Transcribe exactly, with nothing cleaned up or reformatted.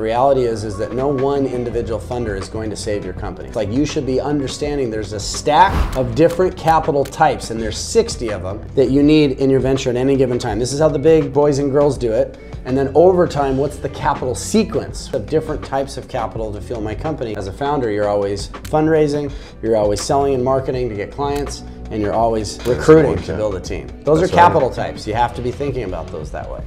The reality is, is that no one individual funder is going to save your company. It's like you should be understanding there's a stack of different capital types, and there's sixty of them that you need in your venture at any given time. This is how the big boys and girls do it. And then over time, what's the capital sequence of different types of capital to fuel my company? As a founder, you're always fundraising, you're always selling and marketing to get clients, and you're always recruiting to build a team. Those are capital types. You have to be thinking about those that way.